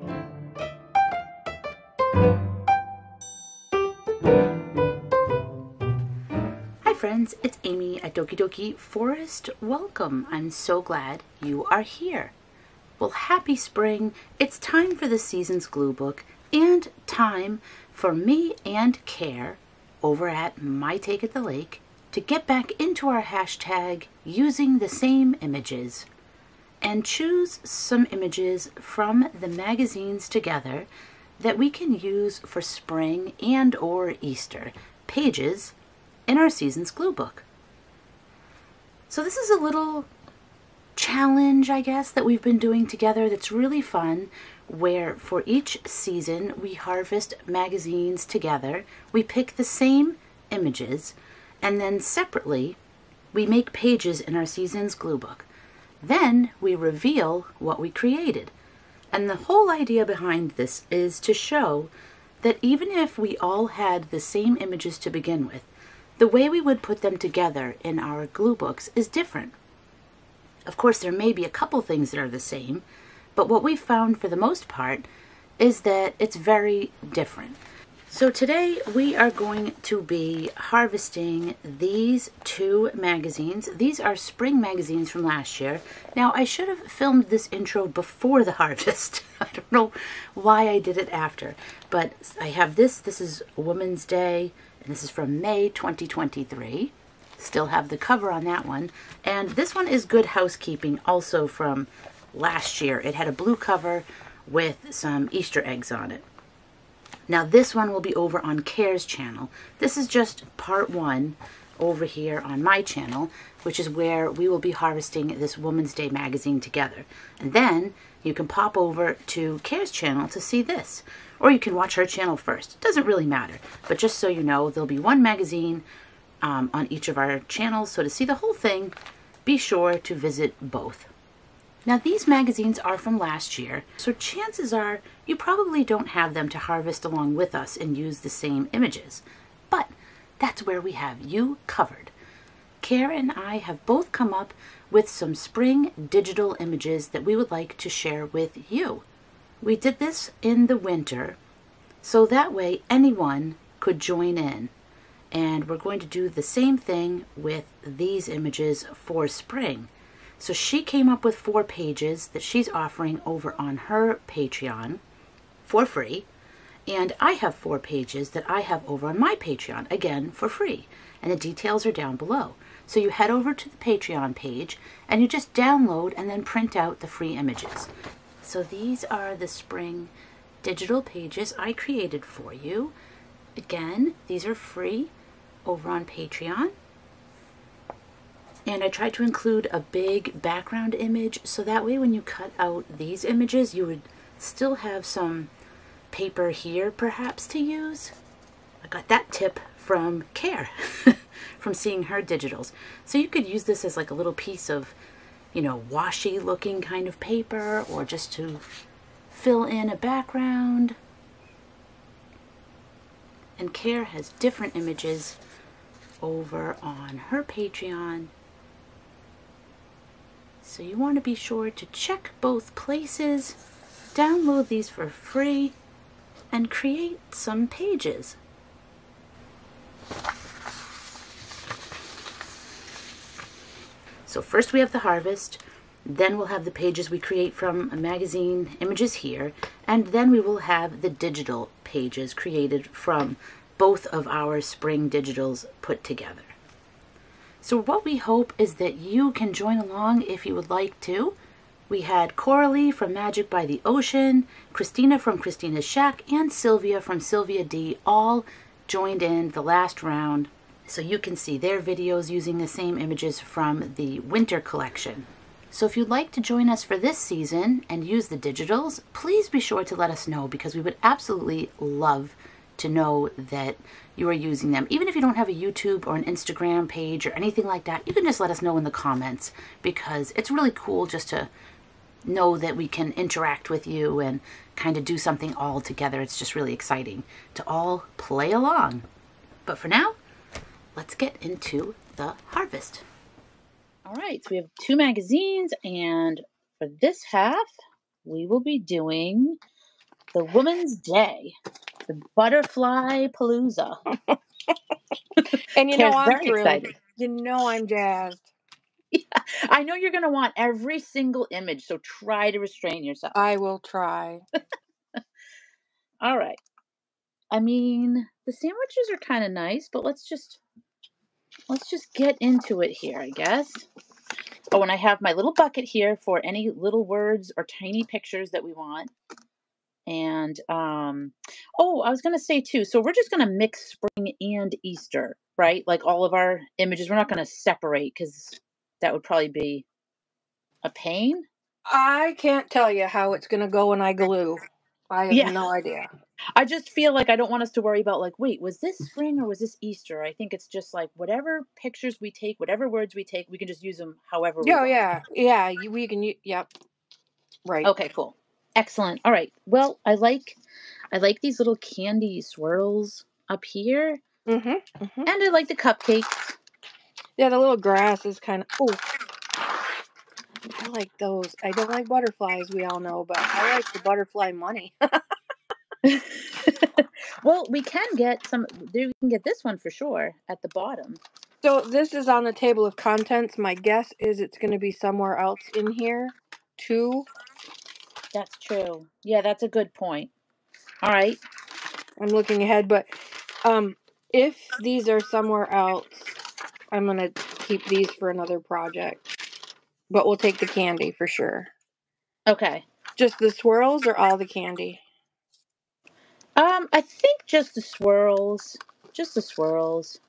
Hi friends, it's Amy at Doki Doki Forest. Welcome. I'm so glad you are here. Well, happy spring. It's time for the season's glue book and time for me and Ker over at My Take at the Lake to get back into our hashtag using the same images and choose some images from the magazines together that we can use for spring and or Easter pages in our season's glue book. So this is a little challenge, I guess, that we've been doing together that's really fun, where for each season we harvest magazines together, we pick the same images, and then separately we make pages in our season's glue book. Then we reveal what we created. And the whole idea behind this is to show that even if we all had the same images to begin with, the way we would put them together in our glue books is different. Of course, there may be a couple things that are the same, but what we've found for the most part is that it's very different. So today we are going to be harvesting these two magazines. These are spring magazines from last year. Now, I should have filmed this intro before the harvest. I don't know why I did it after, but I have this is Woman's Day, and this is from May 2023. Still have the cover on that one. And this one is Good Housekeeping, also from last year. It had a blue cover with some Easter eggs on it. Now this one will be over on Ker's channel. This is just part one over here on my channel, which is where we will be harvesting this Woman's Day magazine together. And then you can pop over to Ker's channel to see this, or you can watch her channel first. It doesn't really matter, but just so you know, there'll be one magazine on each of our channels. So to see the whole thing, be sure to visit both. Now these magazines are from last year, so chances are you probably don't have them to harvest along with us and use the same images, but that's where we have you covered. Ker and I have both come up with some spring digital images that we would like to share with you. We did this in the winter, so that way anyone could join in. And we're going to do the same thing with these images for spring. So she came up with 4 pages that she's offering over on her Patreon for free. And I have 4 pages that I have over on my Patreon, again, for free. And the details are down below. So you head over to the Patreon page and you just download and then print out the free images. So these are the spring digital pages I created for you. Again, these are free over on Patreon. And I tried to include a big background image so that way when you cut out these images you would still have some paper here perhaps to use. I got that tip from Ker from seeing her digitals. So you could use this as like a little piece of, you know, washi looking kind of paper, or just to fill in a background. And Ker has different images over on her Patreon. So you want to be sure to check both places, download these for free, and create some pages. So first we have the harvest, then we'll have the pages we create from a magazine images here, and then we will have the digital pages created from both of our spring digitals put together. So what we hope is that you can join along if you would like to. We had Coralie from Magic by the Ocean, Christina from Christina's Shack, and Sylvia from Sylvia D all joined in the last round. So you can see their videos using the same images from the winter collection. So if you'd like to join us for this season and use the digitals, please be sure to let us know, because we would absolutely love to know that you are using them. Even if you don't have a YouTube or an Instagram page or anything like that, you can just let us know in the comments, because it's really cool just to know that we can interact with you and kind of do something all together. It's just really exciting to all play along. But for now, let's get into the harvest. All right, so we have 2 magazines, and for this half, we will be doing the Woman's Day, the Butterfly Palooza. And you know I'm really excited. You know I'm jazzed. Yeah, I know you're going to want every single image, so try to restrain yourself. I will try. All right. I mean, the sandwiches are kind of nice, but let's just get into it here, I guess. Oh, and I have my little bucket here for any little words or tiny pictures that we want. And, oh, I was going to say, too, so we're just going to mix spring and Easter, right? Like all of our images. We're not going to separate because that would probably be a pain. I can't tell you how it's going to go when I glue. I have no idea. I just feel like I don't want us to worry about, like, wait, was this spring or was this Easter? I think it's just like whatever pictures we take, whatever words we take, we can just use them however we want. Yeah. We can, yep. Right. Okay, cool. Excellent. All right. Well, I like these little candy swirls up here. Mm-hmm. Mm-hmm. And I like the cupcakes. Yeah, the little grass is kind of, I like those. I don't like butterflies, we all know, but I like the butterfly money. Well, we can get some, we can get this one for sure at the bottom. So this is on the table of contents. My guess is it's going to be somewhere else in here, too. That's true. Yeah, that's a good point. All right. I'm looking ahead, but if these are somewhere else, I'm going to keep these for another project. But we'll take the candy for sure. Okay. Just the swirls or all the candy? I think just the swirls. Just the swirls.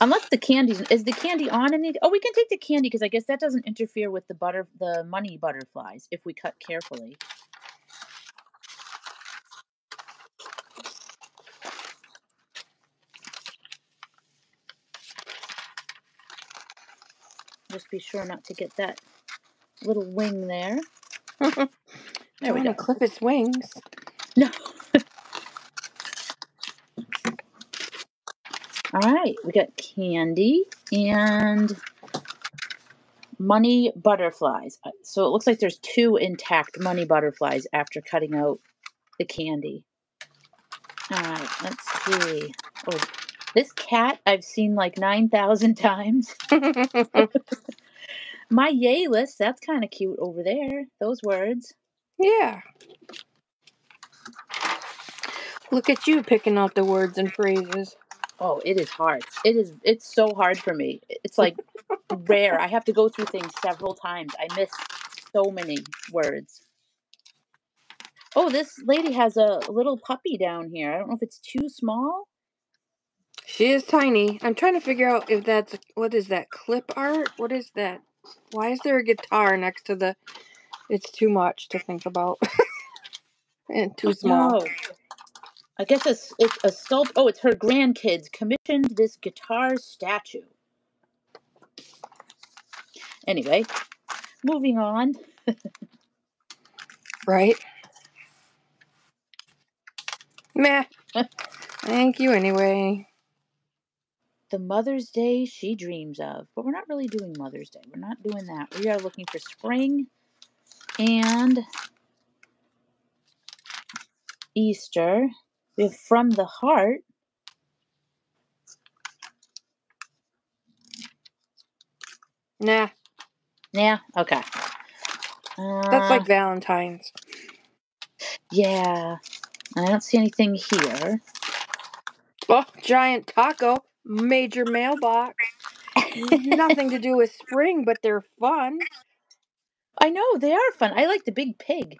Unless the candy's... Is the candy on any... Oh, we can take the candy because I guess that doesn't interfere with the money butterflies if we cut carefully. Just be sure not to get that little wing there. There we go. Clip its wings. No. All right, we got candy and money butterflies. So it looks like there's two intact money butterflies after cutting out the candy. All right, let's see. Oh, this cat I've seen like 9,000 times. My yay list, that's kind of cute over there, those words. Yeah. Look at you picking out the words and phrases. Oh, it is hard. It's so hard for me. It's like rare. I have to go through things several times. I miss so many words. Oh, this lady has a little puppy down here. I don't know if it's too small. She is tiny. I'm trying to figure out if that's, what is that, clip art? What is that? Why is there a guitar next to the, it's too much to think about. And too small. No. I guess it's a sculpt. Oh, it's her grandkids commissioned this guitar statue. Anyway, moving on. Right? Meh. Thank you anyway. The Mother's Day she dreams of. But we're not really doing Mother's Day. We're not doing that. We are looking for spring and Easter. We have From the Heart. Nah. Yeah, okay. That's like Valentine's. Yeah. I don't see anything here. Well, giant taco, major mailbox. Nothing to do with spring, but they're fun. I know, they are fun. I like the big pig.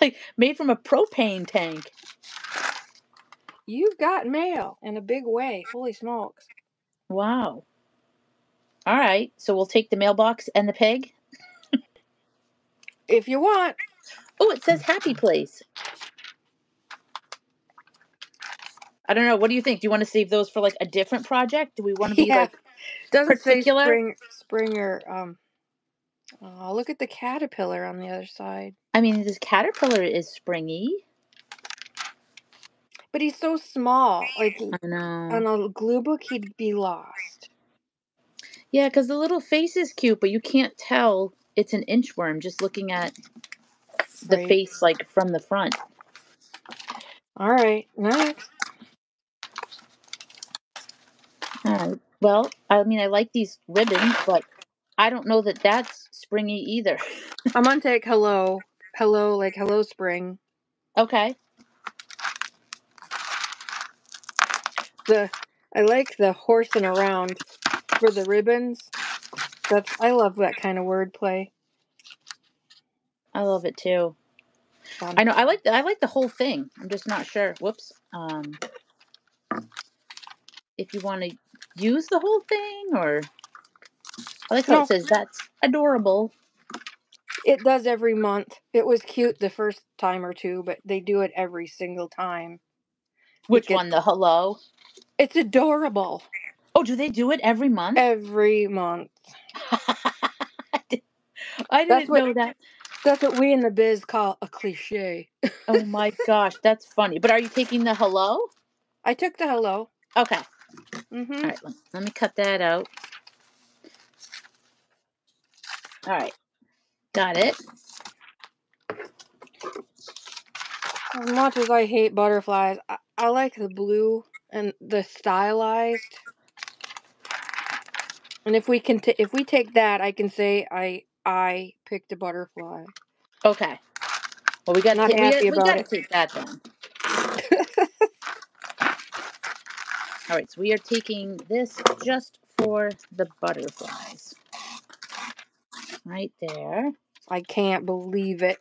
Like made from a propane tank. You've got mail in a big way. Holy smokes. Wow. All right. So we'll take the mailbox and the pig. If you want. Oh, it says Happy Place. I don't know. What do you think? Do you want to save those for like a different project? Do we want to be like particular? Springer. Oh, look at the caterpillar on the other side. I mean, this caterpillar is springy. But he's so small. Like, I know. On a glue book, he'd be lost. Yeah, because the little face is cute, but you can't tell it's an inchworm just looking at the face like from the front. All right, next. Well, I mean, I like these ribbons, but I don't know that that's springy either. I'm gonna take hello, hello, like hello spring. Okay. I like the horsing around for the ribbons. I love that kind of wordplay. I love it too. I know. I like the whole thing. I'm just not sure. Whoops. If you want to use the whole thing, or I like how it says that's adorable. It does every month. It was cute the first time or two, but they do it every single time. Which one? The hello? It's adorable. Oh, do they do it every month? Every month. I didn't know that. That's what we in the biz call a cliche. Oh my gosh, that's funny. But are you taking the hello? I took the hello. Okay. Mm-hmm. All right, let me cut that out. All right. Got it. As much as I hate butterflies, I like the blue and the stylized. And if we take that, I can say I picked a butterfly. Okay. Well, we got to take that then. All right, so we are taking this just for the butterflies. Right there. I can't believe it.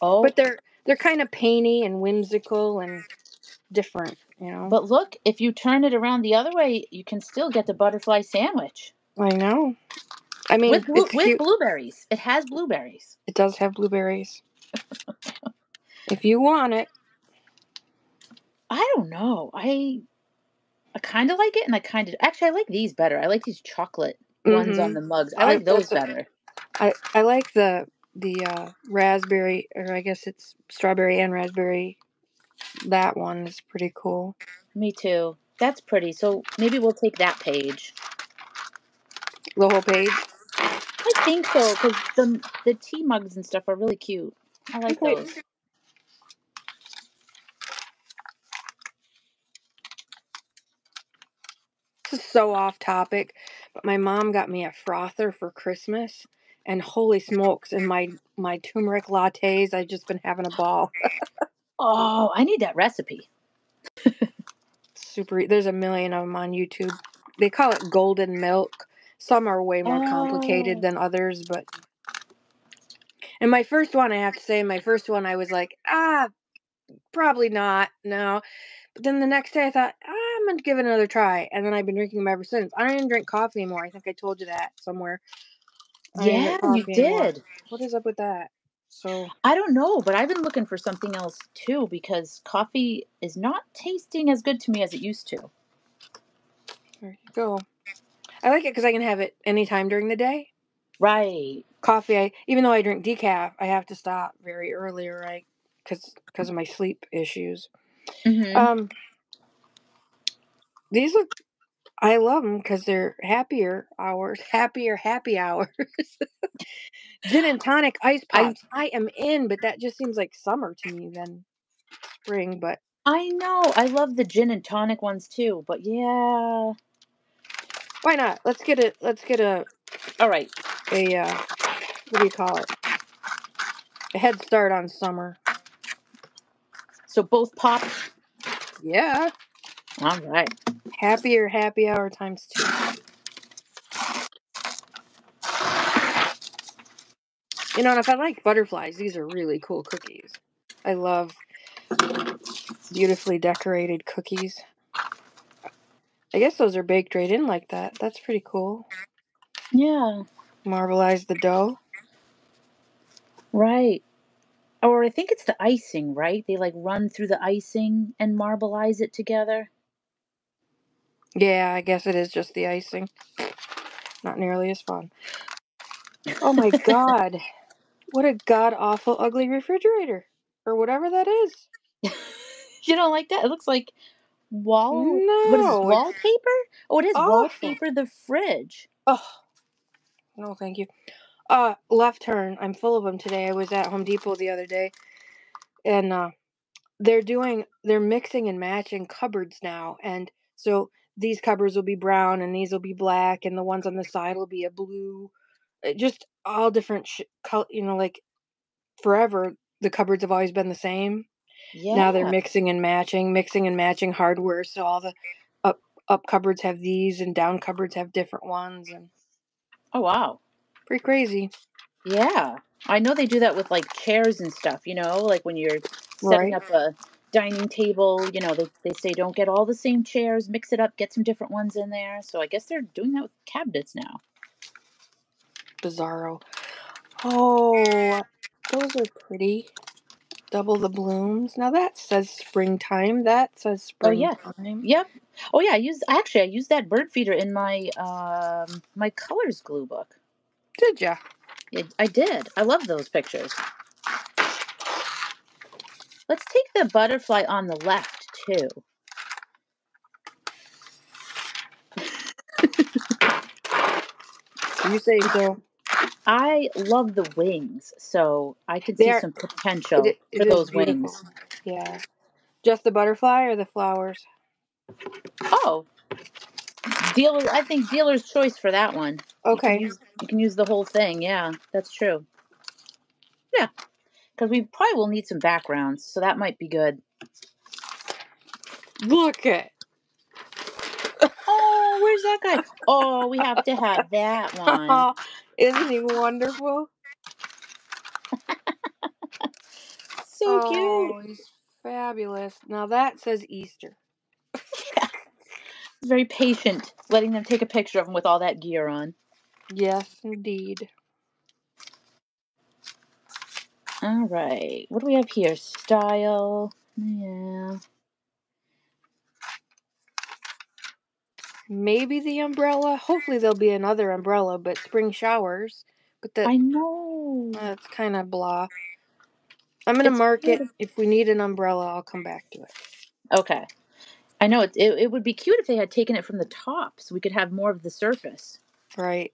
Oh, but they're kind of painty and whimsical and different, you know. But look, if you turn it around the other way, you can still get the butterfly sandwich. I know. I mean, with blueberries. It has blueberries. It does have blueberries. If you want it. I don't know. I kind of like it, and I kind of... Actually, I like these better. I like these chocolate ones on the mugs. I like those better. I like the raspberry, or I guess it's strawberry and raspberry. That one is pretty cool. Me too. That's pretty. So maybe we'll take that page. The whole page? I think so, because the tea mugs and stuff are really cute. I like those. This is so off topic, but my mom got me a frother for Christmas, and holy smokes, and my turmeric lattes, I've just been having a ball. Oh, I need that recipe. Super. There's a million of them on YouTube. They call it golden milk. Some are way more complicated than others, but... And my first one, I have to say, I was like, probably not, no. But then the next day I thought, I'm going to give it another try. And then I've been drinking them ever since. I don't even drink coffee anymore. I think I told you that somewhere. Yeah, you did. Anymore. What is up with that? So I don't know, but I've been looking for something else too, because coffee is not tasting as good to me as it used to. There you go. I like it because I can have it anytime during the day. Right. Coffee, even though I drink decaf, I have to stop very early, right? Because of my sleep issues. Mm-hmm. These look, I love them because they're happy hours. Gin and tonic ice pops. I am in, but that just seems like summer to me than spring. But I know I love the gin and tonic ones too. But yeah, why not? Let's get a. All right, what do you call it? A head start on summer. So both pop? Yeah. All right. Happy hour times two. You know, and if I like butterflies, these are really cool cookies. I love beautifully decorated cookies. I guess those are baked right in like that. That's pretty cool. Yeah. Marbleize the dough. Right. Or I think it's the icing, right? They like run through the icing and marbleize it together. Yeah, I guess it is just the icing. Not nearly as fun. Oh my God. What a god-awful ugly refrigerator. Or whatever that is. You don't like that? It looks like wallpaper? Oh, it is wallpaper, the fridge. Oh, no, thank you. Left turn. I'm full of them today. I was at Home Depot the other day, and they're mixing and matching cupboards now, and so these cupboards will be brown, and these will be black, and the ones on the side will be a blue, just all different color. You know, like forever, the cupboards have always been the same. Yeah. Now they're mixing and matching hardware. So all the up cupboards have these, and down cupboards have different ones. And oh wow, pretty crazy. Yeah, I know they do that with like chairs and stuff. You know, like when you're setting up a dining table, you know, they say don't get all the same chairs, mix it up, get some different ones in there. So I guess they're doing that with cabinets now. Bizarro. Oh, those are pretty. Double the blooms. Now that says springtime. That says springtime. Oh yeah. Yep. Oh yeah. I used that bird feeder in my my colors glue book. Did ya? I did. I love those pictures. Let's take the butterfly on the left too. You say so. I love the wings, so I could see some potential for those wings. Yeah. Just the butterfly or the flowers? Oh. I think dealer's choice for that one. Okay. You can use the whole thing. Yeah, that's true. Yeah. Because we probably will need some backgrounds, so that might be good. Look at. Oh, where's that guy? Oh, we have to have that one. Isn't he wonderful? So cute. He's fabulous. Now that says Easter. Yeah. Very patient, letting them take a picture of him with all that gear on. Yes, indeed. All right. What do we have here? Style. Yeah. Maybe the umbrella. Hopefully there'll be another umbrella, but spring showers. But that, I know. That's kind of blah. I'm going to mark it. If we need an umbrella, I'll come back to it. Okay. I know. It would be cute if they had taken it from the top so we could have more of the surface. Right.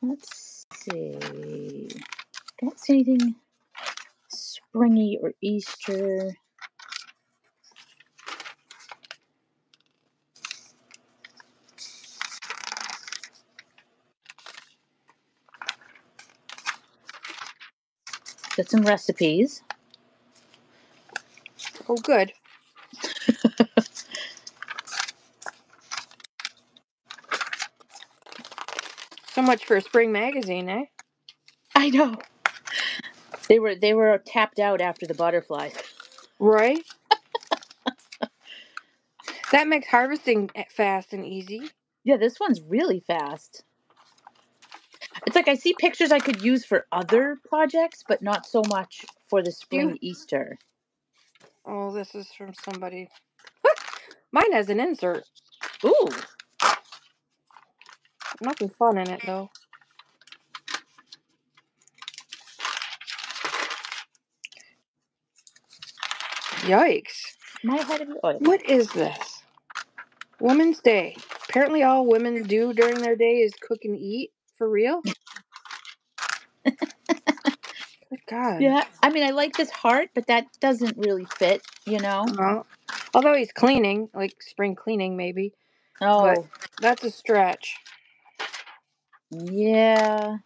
Let's see. I don't see anything springy or Easter. Got some recipes. Oh, good. So much for a spring magazine, eh? I know. They were tapped out after the butterflies. Right? That makes harvesting fast and easy. Yeah, this one's really fast. It's like I see pictures I could use for other projects, but not so much for the spring Easter. Oh, this is from somebody. Mine has an insert. Ooh. Nothing fun in it, though. Yikes. My head of oil. What is this? Woman's Day. Apparently all women do during their day is cook and eat. For real? Good God. Yeah, I mean, I like this heart, but that doesn't really fit, you know? No. Although he's cleaning, like spring cleaning, maybe. Oh. But that's a stretch. Yeah.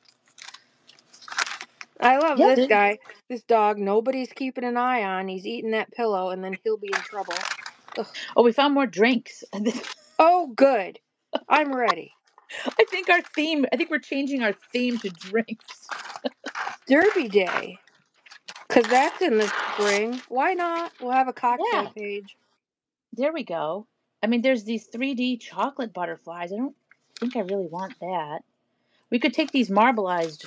I love this guy. This dog, nobody's keeping an eye on. He's eating that pillow, and then he'll be in trouble. Ugh. Oh, we found more drinks. Oh, good. I'm ready. I think we're changing our theme to drinks. Derby Day. Because that's in the spring. Why not? We'll have a cocktail page. There we go. I mean, there's these 3D chocolate butterflies. I don't think I really want that. We could take these two marbleized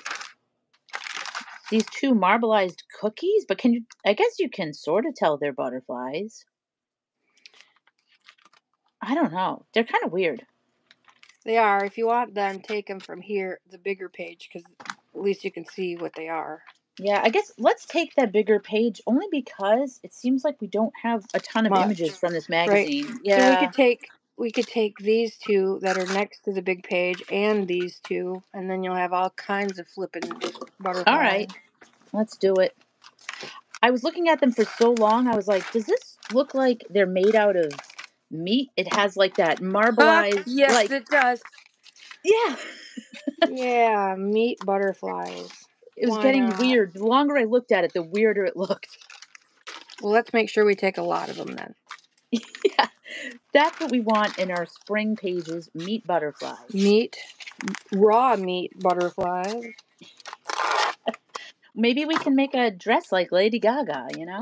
cookies, but I guess you can sort of tell they're butterflies. I don't know. They're kind of weird. They are. If you want them, take them from here, the bigger page, because at least you can see what they are. Yeah, I guess let's take that bigger page only because it seems like we don't have a ton of images from this magazine. Right. Yeah. So we could take we could take these two that are next to the big page and these two, and then you'll have all kinds of flipping butterflies. All right. Let's do it. I was looking at them for so long, I was like, does this look like they're made out of meat? It has like that marbleized... yes, like... it does. Yeah. Yeah, meat butterflies. It was getting weird. The longer I looked at it, the weirder it looked. Well, let's make sure we take a lot of them then. Yeah. That's what we want in our spring pages, meat butterflies. Meat, raw meat butterflies. Maybe we can make a dress like Lady Gaga, you know?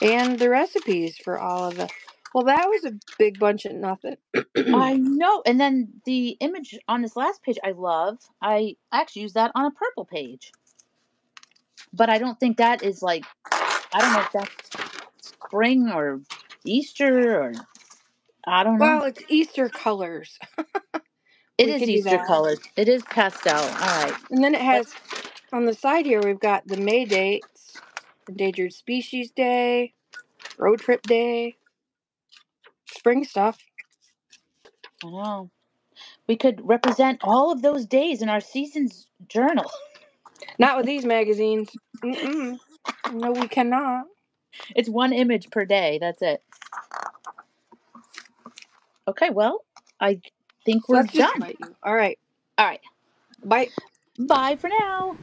And the recipes for all of the... Well, that was a big bunch of nothing. I know. And then the image on this last page I love. I actually used that on a purple page. But I don't think that is like... I don't know if that's spring or Easter or... I don't know. Well, it's Easter colors. It is Easter colors. It is pastel. All right. And then it has... On the side here, we've got the May dates, Endangered Species Day, Road Trip Day, spring stuff. I know. We could represent all of those days in our season's journal. Not with these magazines. Mm-mm. No, we cannot. It's one image per day. That's it. Okay, well, I think we're done. All right. All right. Bye. Bye for now.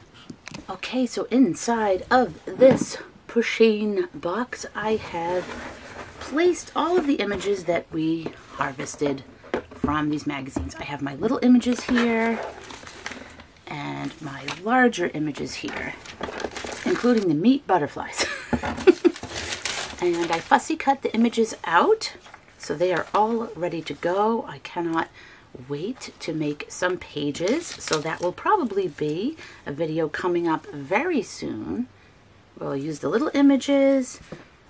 Okay, so inside of this pusheen box, I have placed all of the images that we harvested from these magazines. I have my little images here and my larger images here, including the meat butterflies. And I fussy cut the images out, so they are all ready to go. I cannot wait to make some pages, so that will probably be a video coming up very soon. We'll use the little images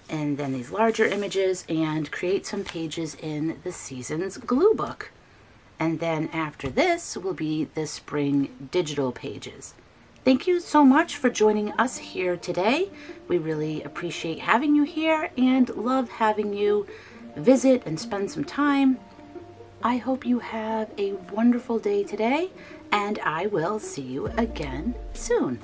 and then these larger images and create some pages in the season's glue book. And then after this will be the spring digital pages. Thank you so much for joining us here today. We really appreciate having you here and love having you visit and spend some time. I hope you have a wonderful day today, and I will see you again soon.